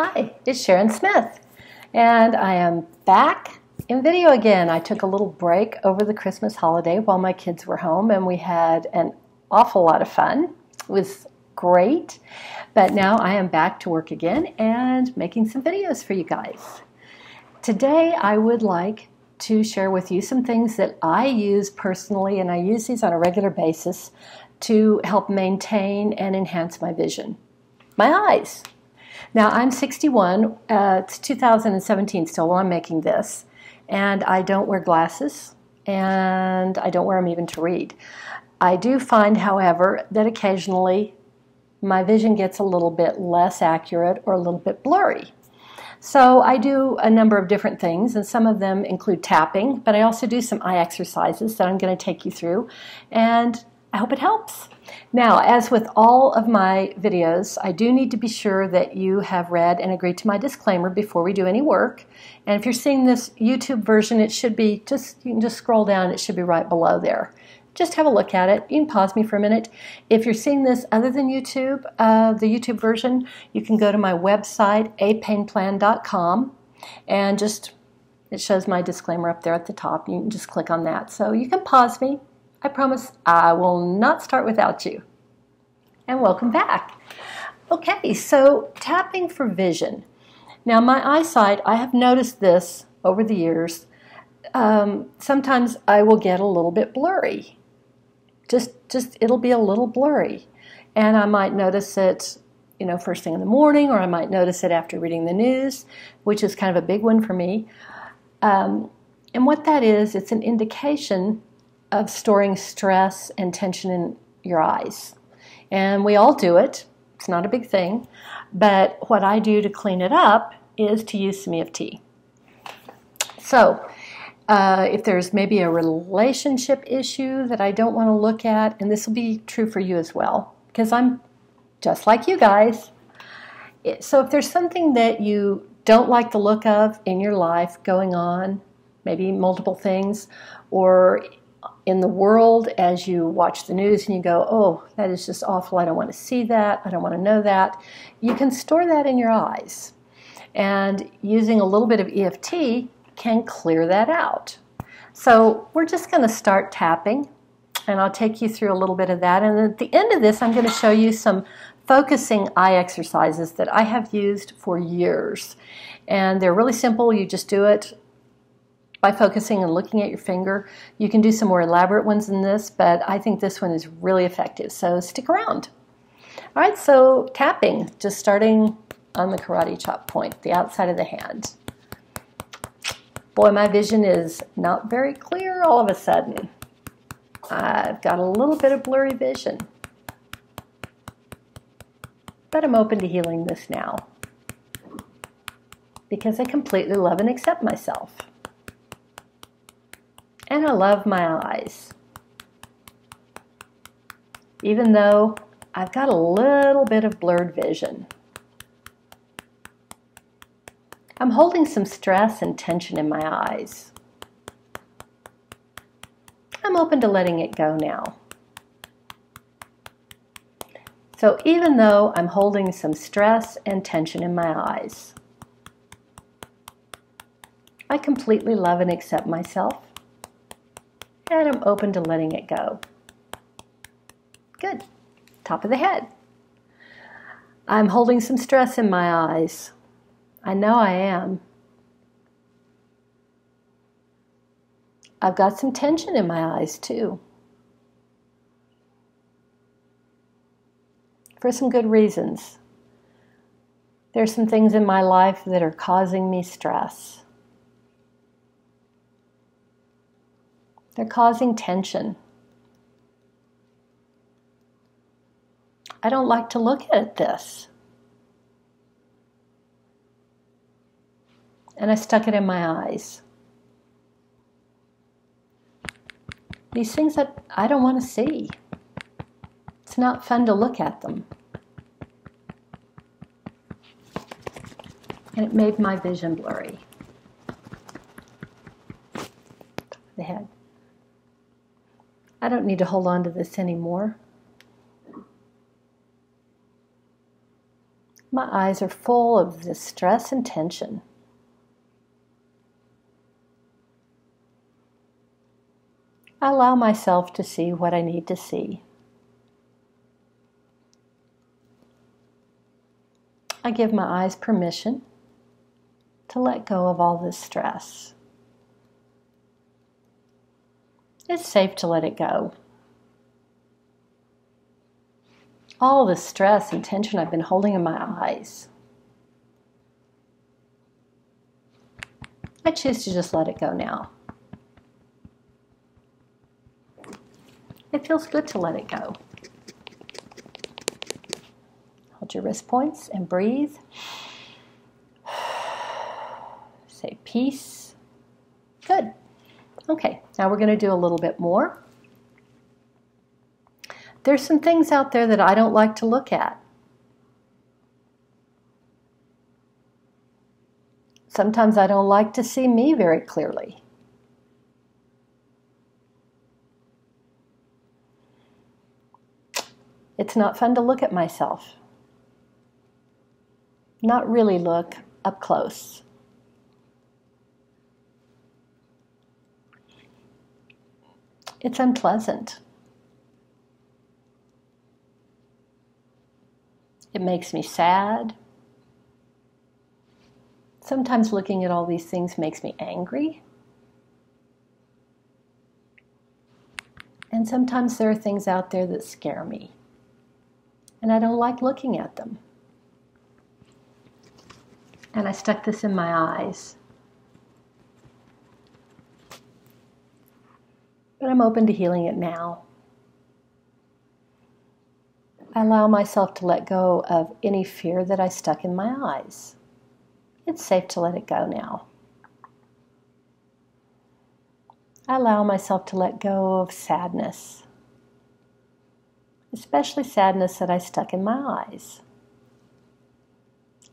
Hi, it's Sharon Smith, and I am back in video again. I took a little break over the Christmas holiday while my kids were home, and we had an awful lot of fun. It was great, but now I am back to work again and making some videos for you guys. Today I would like to share with you some things that I use personally, and I use these on a regular basis to help maintain and enhance my vision. My eyes. Now, I'm 61, it's 2017 still while I'm making this, and I don't wear glasses, and I don't wear them even to read. I do find, however, that occasionally my vision gets a little bit less accurate or a little bit blurry. So I do a number of different things, and some of them include tapping, but I also do some eye exercises that I'm going to take you through, and I hope it helps. Now, as with all of my videos, I do need to be sure that you have read and agreed to my disclaimer before we do any work. And if you're seeing this YouTube version, it should be you can just scroll down, it should be right below there. Just have a look at it. You can pause me for a minute. If you're seeing this other than YouTube, the YouTube version, you can go to my website, apainplan.com, and it shows my disclaimer up there at the top. You can just click on that. So you can pause me. I promise I will not start without you. And welcome back. Okay, so tapping for vision. Now, my eyesight, I have noticed this over the years. Sometimes I will get a little bit blurry. It'll be a little blurry. And I might notice it, you know, first thing in the morning, or I might notice it after reading the news, which is kind of a big one for me. And what that is, it's an indication of storing stress and tension in your eyes. And we all do it. It's not a big thing. But what I do to clean it up is to use some EFT. So if there's maybe a relationship issue that I don't want to look at, and this will be true for you as well, because I'm just like you guys. So if there's something that you don't like the look of in your life going on, maybe multiple things, or in the world as you watch the news and you go, oh, that is just awful, I don't want to see that, I don't want to know that, you can store that in your eyes. And using a little bit of EFT can clear that out. So we're just going to start tapping, and I'll take you through a little bit of that. And at the end of this, I'm going to show you some focusing eye exercises that I have used for years. And they're really simple. You just do it by focusing and looking at your finger. You can do some more elaborate ones than this, but I think this one is really effective, so stick around. All right, so tapping, just starting on the karate chop point, the outside of the hand. Boy, my vision is not very clear all of a sudden. I've got a little bit of blurry vision, but I'm open to healing this now because I completely love and accept myself. And I love my eyes, even though I've got a little bit of blurred vision. I'm holding some stress and tension in my eyes. I'm open to letting it go now. So even though I'm holding some stress and tension in my eyes, I completely love and accept myself. And I'm open to letting it go. Good. Top of the head. I'm holding some stress in my eyes. I know I am. I've got some tension in my eyes too. For some good reasons. There's some things in my life that are causing me stress. They're causing tension. I don't like to look at this. And I stuck it in my eyes. These things that I don't want to see. It's not fun to look at them. And it made my vision blurry. The head. I don't need to hold on to this anymore. My eyes are full of the stress and tension. I allow myself to see what I need to see. I give my eyes permission to let go of all this stress. It's safe to let it go. All the stress and tension I've been holding in my eyes, I choose to just let it go now. It feels good to let it go. Hold your wrist points and breathe. Say peace. Good. Okay, now we're going to do a little bit more. There's some things out there that I don't like to look at. Sometimes I don't like to see me very clearly. It's not fun to look at myself. Not really look up close. It's unpleasant. It makes me sad. Sometimes looking at all these things makes me angry. And sometimes there are things out there that scare me. And I don't like looking at them. And I stuck this in my eyes. But I'm open to healing it now. I allow myself to let go of any fear that I stuck in my eyes. It's safe to let it go now. I allow myself to let go of sadness, especially sadness that I stuck in my eyes.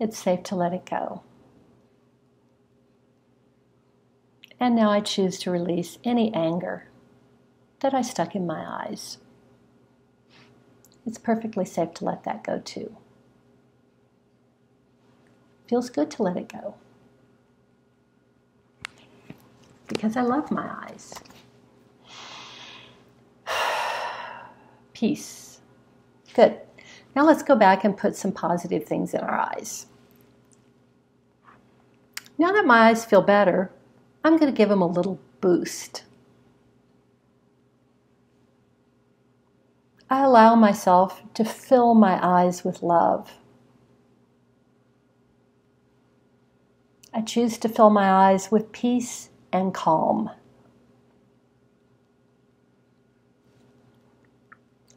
It's safe to let it go. And now I choose to release any anger that I stuck in my eyes. It's perfectly safe to let that go too. Feels good to let it go. Because I love my eyes. Peace. Good. Now let's go back and put some positive things in our eyes. Now that my eyes feel better, I'm going to give them a little boost. I allow myself to fill my eyes with love. I choose to fill my eyes with peace and calm.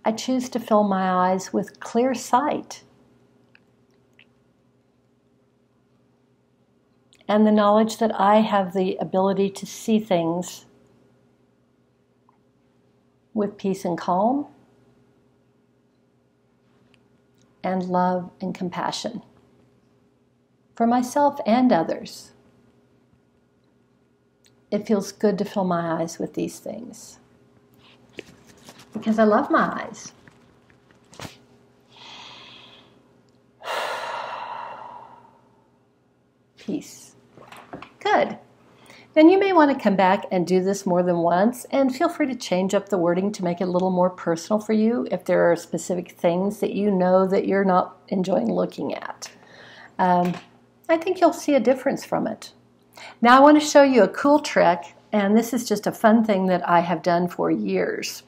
I choose to fill my eyes with clear sight and the knowledge that I have the ability to see things with peace and calm, and love and compassion for myself and others. It feels good to fill my eyes with these things because I love my eyes. Peace. Good. And you may want to come back and do this more than once, and feel free to change up the wording to make it a little more personal for you if there are specific things that you know that you're not enjoying looking at. I think you'll see a difference from it. Now I want to show you a cool trick, and this is just a fun thing that I have done for years.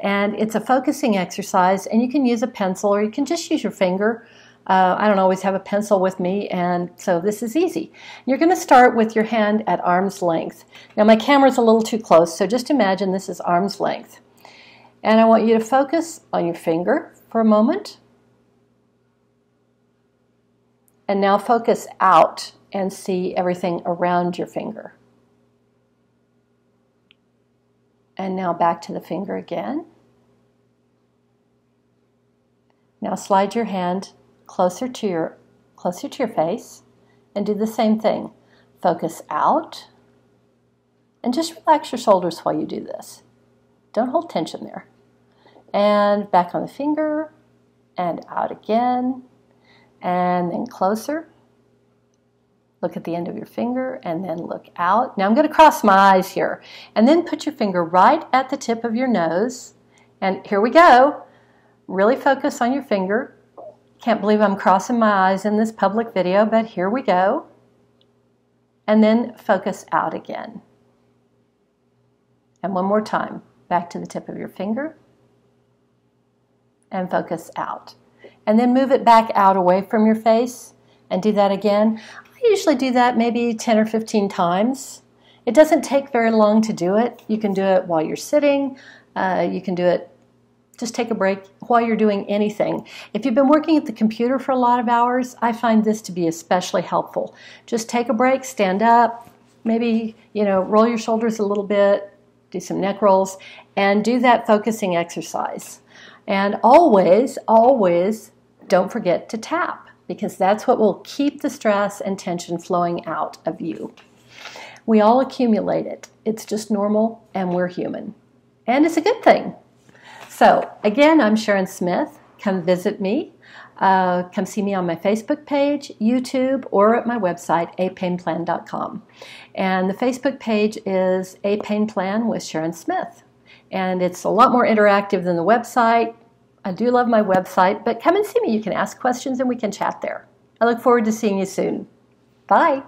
And it's a focusing exercise, and you can use a pencil or you can just use your finger. I don't always have a pencil with me, and so this is easy. You're going to start with your hand at arm's length. Now my camera's a little too close, so just imagine this is arm's length. And I want you to focus on your finger for a moment. And now focus out and see everything around your finger. And now back to the finger again. Now slide your hand closer to your face and do the same thing. Focus out and just relax your shoulders while you do this. Don't hold tension there. And back on the finger and out again. and then closer. Look at the end of your finger and then look out. Now I'm going to cross my eyes here and then put your finger right at the tip of your nose. And here we go. Really focus on your finger. Can't believe I'm crossing my eyes in this public video, but here we go. And then focus out again. And one more time. Back to the tip of your finger. And focus out. And then move it back out away from your face and do that again. I usually do that maybe 10 or 15 times. It doesn't take very long to do it. You can do it while you're sitting. You can do it, just take a break while you're doing anything. If you've been working at the computer for a lot of hours, I find this to be especially helpful. Just take a break, stand up, maybe, you know, roll your shoulders a little bit, do some neck rolls, and do that focusing exercise. And always, always don't forget to tap, because that's what will keep the stress and tension flowing out of you. We all accumulate it. It's just normal, and we're human. And it's a good thing. So, again, I'm Sharon Smith. Come visit me. Come see me on my Facebook page, YouTube, or at my website, apainplan.com. And the Facebook page is A Pain Plan with Sharon Smith. And it's a lot more interactive than the website. I do love my website, but come and see me. You can ask questions and we can chat there. I look forward to seeing you soon. Bye.